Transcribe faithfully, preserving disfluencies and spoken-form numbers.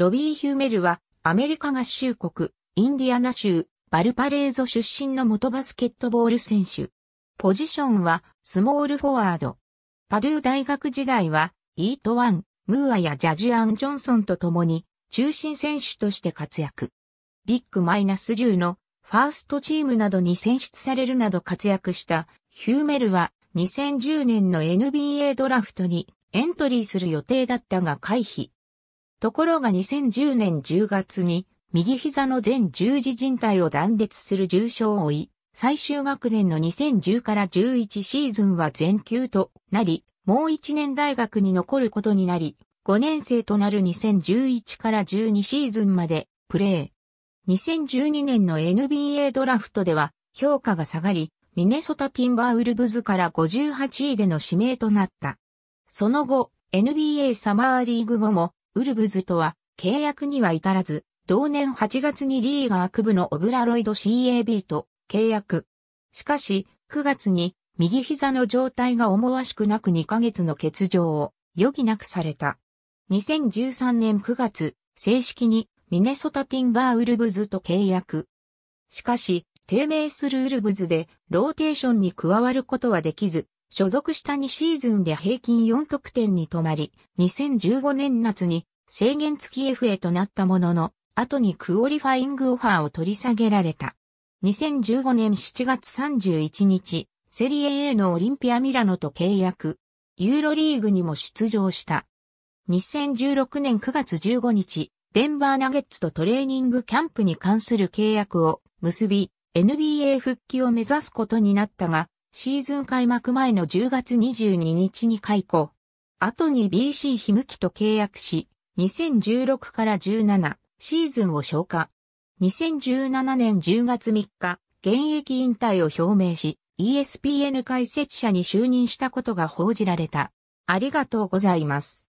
ロビー・ヒューメルはアメリカ合衆国インディアナ州バルパレーゾ出身の元バスケットボール選手。ポジションはスモールフォワード。パドゥ大学時代はイートワン、ムーアやジャジュアン・ジョンソンと共に中心選手として活躍。ビッグマイナスじゅうのファーストチームなどに選出されるなど活躍したヒューメルはにせんじゅうねんの エヌビーエー ドラフトにエントリーする予定だったが回避。ところがにせんじゅうねんじゅうがつに右膝の前十字靭帯を断裂する重傷を負い、最終学年のにせんじゅうからじゅういちシーズンは全休となり、もういちねん大学に残ることになり、ごねん生となるにせんじゅういちからじゅうにシーズンまでプレー。にせんじゅうにねんの エヌビーエー ドラフトでは評価が下がり、ミネソタ・ティンバーウルブズからごじゅうはちいでの指名となった。その後、エヌビーエー サマーリーグ後も、ウルブズとは契約には至らず、同年はちがつにリーガー区部のオブラロイド シーエービー と契約。しかし、くがつに右膝の状態が思わしくなくにかげつの欠場を余儀なくされた。にせんじゅうさんねんくがつ、正式にミネソタ・ティンバーウルブズと契約。しかし、低迷するウルブズでローテーションに加わることはできず、所属したにシーズンで平均よんとくてんに止まり、にせんじゅうごねん夏に制限付き エフエー となったものの、後にクオリファイングオファーを取り下げられた。にせんじゅうごねんしちがつさんじゅういちにち、セリエ A のオリンピア・ミラノと契約。ユーロリーグにも出場した。にせんじゅうろくねんくがつじゅうごにち、デンバーナゲッツとトレーニングキャンプに関する契約を結び、エヌビーエー 復帰を目指すことになったが、シーズン開幕前のじゅうがつにじゅうににちに解雇。後に ビーシー ヒムキと契約し、にせんじゅうろくからじゅうななシーズンを消化。にせんじゅうななねんじゅうがつみっか、現役引退を表明し、イーエスピーエヌ 解説者に就任したことが報じられた。ありがとうございます。